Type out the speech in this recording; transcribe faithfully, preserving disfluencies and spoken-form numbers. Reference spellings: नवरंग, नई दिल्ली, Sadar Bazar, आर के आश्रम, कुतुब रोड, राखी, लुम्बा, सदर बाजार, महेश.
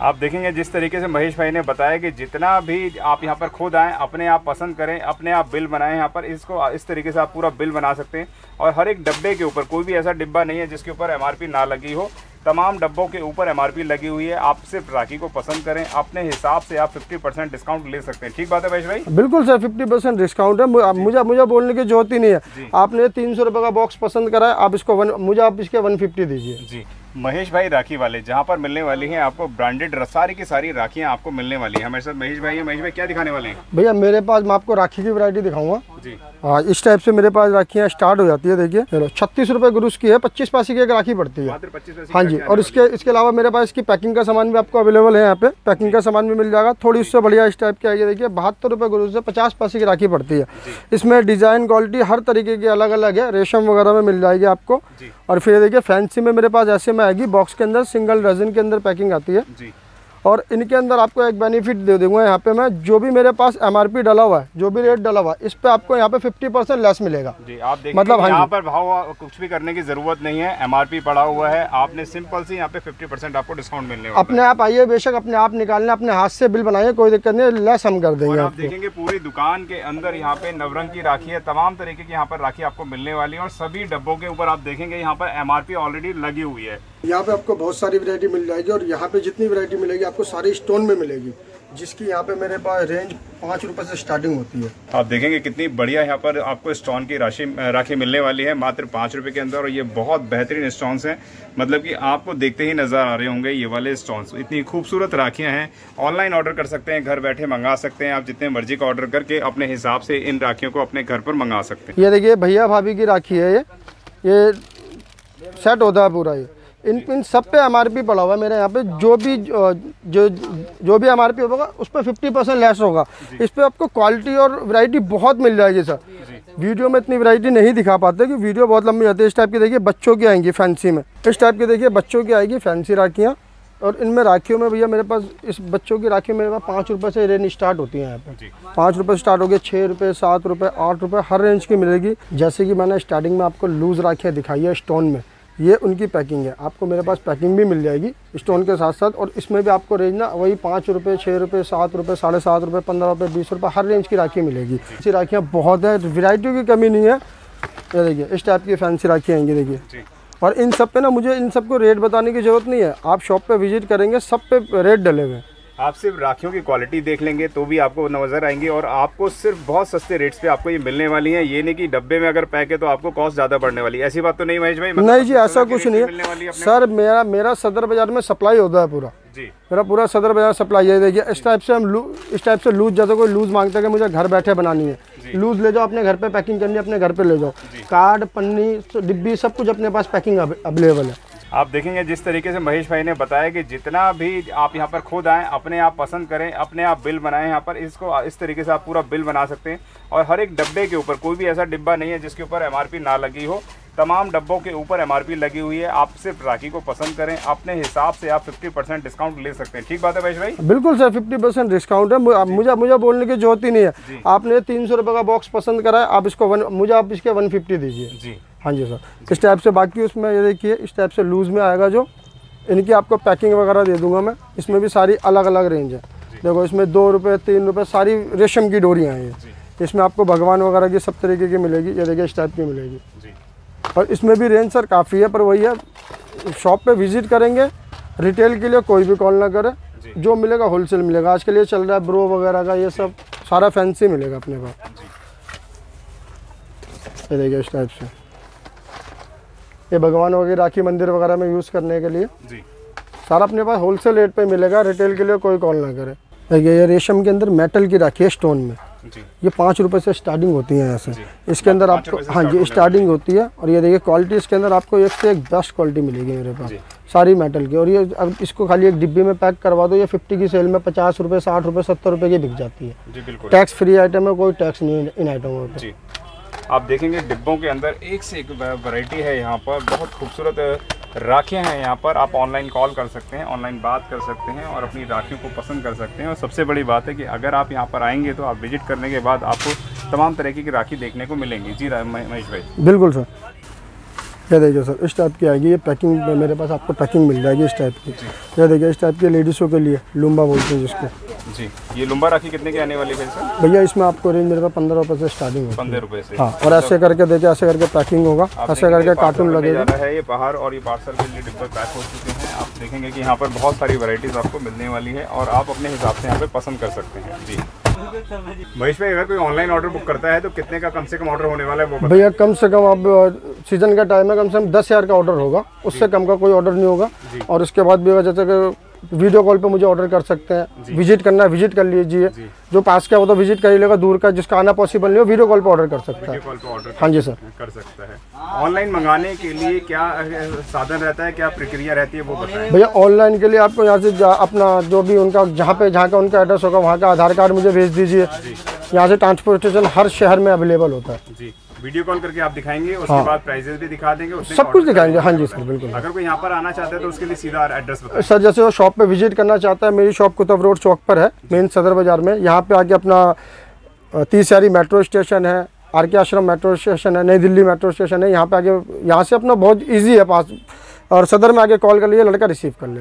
आप देखेंगे जिस तरीके से महेश भाई ने बताया कि जितना भी आप यहाँ पर खुद आएँ, अपने आप पसंद करें, अपने आप बिल बनाएं। यहाँ पर इसको इस तरीके से आप पूरा बिल बना सकते हैं और हर एक डब्बे के ऊपर कोई भी ऐसा डिब्बा नहीं है जिसके ऊपर एमआरपी ना लगी हो। तमाम डब्बों के ऊपर एमआरपी लगी हुई है। आप सिर्फ राखी को पसंद करें, अपने हिसाब से आप पचास परसेंट डिस्काउंट ले सकते हैं। ठीक बात है महेश भाई? बिल्कुल सर, पचास परसेंट डिस्काउंट है। मुझे मुझे बोलने की जरूरत ही नहीं है। आपने तीन सौ रुपये का बॉक्स पसंद करा है, आप इसको वन, मुझे आप इसके वन फिफ्टी दीजिए। जी महेश भाई, राखी वाले जहाँ पर मिलने वाली है आपको ब्रांडेड सारी की सारी राखियाँ आपको मिलने वाली है। हमारे साथ महेश भाई है। महेश भाई क्या दिखाने वाले हैं? भैया मेरे पास मैं आपको राखी की वैरायटी दिखाऊंगा। जी हाँ, इस टाइप से मेरे पास राखियाँ स्टार्ट हो जाती है। देखिए चलो, छत्तीस रुपये गुरुस की है, पच्चीस पैसे की एक राखी पड़ती है। हाँ जी, और इसके इसके अलावा मेरे पास इसकी पैकिंग का सामान भी आपको अवेलेबल है। यहाँ पे पैकिंग का सामान भी मिल जाएगा। थोड़ी उससे बढ़िया इस टाइप की आइए। देखिए बहत्तर रुपये गुरुस से पचास पैसे की राखी पड़ती है। इसमें डिज़ाइन क्वालिटी हर तरीके की अलग अलग है। रेशम वगैरह में मिल जाएगी आपको। और फिर देखिए फैंसी में मेरे पास ऐसे में आएगी बॉक्स के अंदर, सिंगल डजन के अंदर पैकिंग आती है। और इनके अंदर आपको एक बेनिफिट दे दूंगा। यहाँ पे मैं जो भी मेरे पास एमआरपी डाला हुआ है, जो भी रेट डाला हुआ है, इस पे आपको यहाँ पे पचास परसेंट लेस मिलेगा। जी आप देखिए, मतलब यहाँ पर भाव कुछ भी करने की जरूरत नहीं है। एमआरपी पड़ा हुआ है, आपने सिंपल से यहाँ पे पचास परसेंट आपको डिस्काउंट मिलने वाला है। अपने आप आइए, बेशक अपने आप निकालना, अपने हाथ से बिल बनाइए, कोई दिक्कत नहीं, लेस हम कर देंगे। आप देखेंगे पूरी दुकान के अंदर यहाँ पे नवरंग की राखी है, तमाम तरीके की यहाँ पर राखी आपको मिलने वाली है। और सभी डब्बों के ऊपर आप देखेंगे यहाँ पर एमआरपी ऑलरेडी लगी हुई है। यहाँ पे आपको बहुत सारी वैरायटी मिल जाएगी। और यहाँ पे जितनी वैरायटी मिलेगी आपको सारी स्टोन में मिलेगी, जिसकी यहाँ पे मेरे पास रेंज पाँच रुपए से स्टार्टिंग होती है। आप देखेंगे कितनी बढ़िया यहाँ पर आपको स्टोन की राशि राखी मिलने वाली है मात्र पाँच रुपए के अंदर। और ये बहुत बेहतरीन स्टोन्स हैं, मतलब कि आपको देखते ही नजर आ रहे होंगे ये वाले स्टोन्स। इतनी खूबसूरत राखियाँ हैं। ऑनलाइन ऑर्डर कर सकते हैं, घर बैठे मंगा सकते हैं। आप जितने मर्जी का ऑर्डर करके अपने हिसाब से इन राखियों को अपने घर पर मंगा सकते हैं। ये देखिए भैया भाभी की राखी है, ये ये सेट होता है पूरा। ये इन इन सब पे एमआरपी पड़ा हुआ है मेरे यहाँ पे। जो भी जो जो भी एमआरपी होगा उस पर पचास परसेंट लेस होगा। इस पे आपको क्वालिटी और वैरायटी बहुत मिल जाएगी सर। वीडियो में इतनी वैरायटी नहीं दिखा पाते कि वीडियो बहुत लंबी जाती है। इस टाइप की देखिए बच्चों की आएंगी फैंसी में। इस टाइप की देखिए बच्चों की आएगी फैंसी राखियाँ। और इनमें राखियों में भैया मेरे पास इस बच्चों की राखी मेरे पास पाँच रुपये से रेंज स्टार्ट होती है। यहाँ पे पाँच रुपये स्टार्ट हो गए, छः रुपये, सात रुपये, आठ रुपये, हर रेंज की मिलेगी। जैसे कि मैंने स्टार्टिंग में आपको लूज़ राखियाँ दिखाई है स्टोन में, ये उनकी पैकिंग है। आपको मेरे पास पैकिंग भी मिल जाएगी स्टोन के साथ साथ। और इसमें भी आपको रेंज ना वही पाँच रुपये, छः रुपये, सात रुपये, साढ़े सात रुपये, पंद्रह रुपये, बीस रुपये, हर रेंज की राखी मिलेगी। ऐसी राखियाँ बहुत है, वैरायटी की कमी नहीं है। ये देखिए इस टाइप की फैंसी राखी आएंगी। देखिए, और इन सब पे ना मुझे इन सबको रेट बताने की जरूरत नहीं है। आप शॉप पे विजिट करेंगे, सब पे रेट डले हुए हैं। आप सिर्फ राखियों की क्वालिटी देख लेंगे तो भी आपको नज़र आएंगे। और आपको सिर्फ बहुत सस्ते रेट्स पे आपको ये मिलने वाली है। ये नहीं कि डब्बे में अगर पैक है तो आपको कॉस्ट ज़्यादा बढ़ने वाली है, ऐसी बात तो नहीं महेश भाई? नहीं जी, ऐसा कुछ नहीं है सर। मेरा मेरा सदर बाजार में सप्लाई होता है पूरा। जी मेरा पूरा सदर बाजार सप्लाई है। देखिए इस टाइप से हम लू इस टाइप से लूज, जैसे कोई लूज़ मांगता है कि मुझे घर बैठे बनानी है, लूज ले जाओ, अपने घर पे पैकिंग करनी है, अपने घर पे ले जाओ। कार्ड, पन्नी, डिब्बी, सब कुछ अपने पास पैकिंग अवेलेबल है। आप देखेंगे जिस तरीके से महेश भाई ने बताया कि जितना भी आप यहाँ पर खुद आएँ, अपने आप पसंद करें, अपने आप बिल बनाएं। यहाँ पर इसको इस तरीके से आप पूरा बिल बना सकते हैं। और हर एक डब्बे के ऊपर कोई भी ऐसा डिब्बा नहीं है जिसके ऊपर एमआरपी ना लगी हो। तमाम डब्बों के ऊपर एमआरपी लगी हुई है। आप सिर्फ राखी को पसंद करें, अपने हिसाब से आप पचास परसेंट डिस्काउंट ले सकते हैं। ठीक बात है महेश भाई? बिल्कुल सर, पचास परसेंट डिस्काउंट है। मुझे मुझे बोलने की जरूरत ही नहीं है। आपने तीन सौ रुपये का बॉक्स पसंद करा है, आप इसको वन मुझे आप इसके वन फिफ्टी दीजिए। जी हाँ जी सर, इस टाइप से। बाकी उसमें ये देखिए इस टाइप से लूज़ में आएगा जो, इनकी आपको पैकिंग वगैरह दे दूंगा मैं। इसमें भी सारी अलग अलग रेंज है। देखो इसमें दो रुपये, तीन रुपये, सारी रेशम की डोरियाँ हैं। ये इसमें आपको भगवान वगैरह की सब तरीके की मिलेगी। ये देखिए इस टाइप की मिलेगी। और इसमें भी रेंज सर काफ़ी है। पर वही है, शॉप पे विज़िट करेंगे। रिटेल के लिए कोई भी कॉल ना करे, जो मिलेगा होलसेल मिलेगा। आज के लिए चल रहा है ब्रो वगैरह का, ये सब सारा फैंसी मिलेगा अपने पास। ये देखिए इस टाइप से, ये भगवान वगैरह राखी मंदिर वगैरह में यूज़ करने के लिए जी सारा अपने पास होलसेल रेट पे मिलेगा। रिटेल के लिए कोई कॉल ना करे। देखिए ये रेशम के अंदर मेटल की राखी है स्टोन में। ये पाँच रुपए से स्टार्टिंग होती है यहाँ से। इसके अंदर आपको हाँ जी स्टार्टिंग होती है। और ये देखिए क्वालिटी, इसके अंदर आपको एक से एक बेस्ट क्वालिटी मिलेगी मेरे पास, सारी मेटल की। और ये अब इसको खाली एक डिब्बी में पैक करवा दो, ये पचास की सेल में पचास रुपये, साठ रुपये, सत्तर रुपये की बिक जाती है। टैक्स फ्री आइटम है, कोई टैक्स नहीं इन आइटमों पर। आप देखेंगे डिब्बों के अंदर एक से एक वैरायटी है। यहाँ पर बहुत खूबसूरत राखियाँ हैं। यहाँ पर आप ऑनलाइन कॉल कर सकते हैं, ऑनलाइन बात कर सकते हैं और अपनी राखियों को पसंद कर सकते हैं। और सबसे बड़ी बात है कि अगर आप यहाँ पर आएंगे तो आप विजिट करने के बाद आपको तमाम तरीके की राखी देखने को मिलेंगी। जी महेश भाई? बिल्कुल सर। ये देखिए सर इस टाइप की आएगी, ये पैकिंग में मेरे पास आपको पैकिंग मिल जाएगी इस टाइप की। ये देखिए इस टाइप के लेडीज़ों के लिए लुम्बा बोलते हैं जिसको। जी ये लुम्बा राखी कितने की आने वाली है सर? भैया इसमें आपको रेंज मेरे पास पंद्रह रुपये से स्टार्टिंग है। पंद्रह रुपये से? हाँ। और ऐसे करके देखिए ऐसे करके पैकिंग होगा, ऐसे करके कार्टून लगेगा है ये बाहर, और ये पार्सल के लिए डिब्बे पैक हो चुके हैं। आप देखेंगे कि यहाँ पर बहुत सारी वैरायटीज़ आपको मिलने वाली है और आप अपने हिसाब से यहाँ पर पसंद कर सकते हैं। जी महेश भाई अगर कोई ऑनलाइन ऑर्डर बुक करता है तो कितने का कम से कम ऑर्डर होने वाला है? वो भैया कम से कम अब सीजन का टाइम है, कम से कम दस हज़ार का ऑर्डर होगा, उससे कम का कोई ऑर्डर नहीं होगा। और उसके बाद भी जैसे कि वीडियो कॉल पे मुझे ऑर्डर कर सकते हैं, विजिट करना है विजिट कर लीजिए, जो पास का हो तो विजिट कर लेगा, दूर का जिसका आना पॉसिबल नहीं हो वीडियो कॉल पे ऑर्डर कर सकता है। हाँ जी सर कर सकता है। ऑनलाइन मंगाने के लिए क्या साधन रहता है, क्या प्रक्रिया रहती है वो बताएं। भैया ऑनलाइन के लिए आपको यहाँ से अपना जो भी उनका जहाँ पे जहाँ का उनका एड्रेस होगा वहाँ का आधार कार्ड मुझे भेज दीजिए, यहाँ से ट्रांसपोर्टेशन हर शहर में अवेलेबल होता है। वीडियो कॉल करके आप दिखाएंगे, उसके हाँ। बाद प्राइजेस भी दिखा देंगे, सब कुछ दिखाएंगे। हाँ जी सर बिल्कुल। अगर कोई यहाँ पर आना चाहता है तो उसके लिए सीधा एड्रेस बताएं। सर जैसे वो शॉप पे विजिट करना चाहता है, मेरी शॉप कुतुब रोड चौक पर है, मेन सदर बाजार में। यहाँ पे आके अपना तीसरी मेट्रो स्टेशन है, आर के आश्रम मेट्रो स्टेशन है, नई दिल्ली मेट्रो स्टेशन है, यहाँ पे आगे यहाँ से अपना बहुत ईजी है पास, और सदर में आके कॉल कर लिए लड़का रिसीव कर लेगा।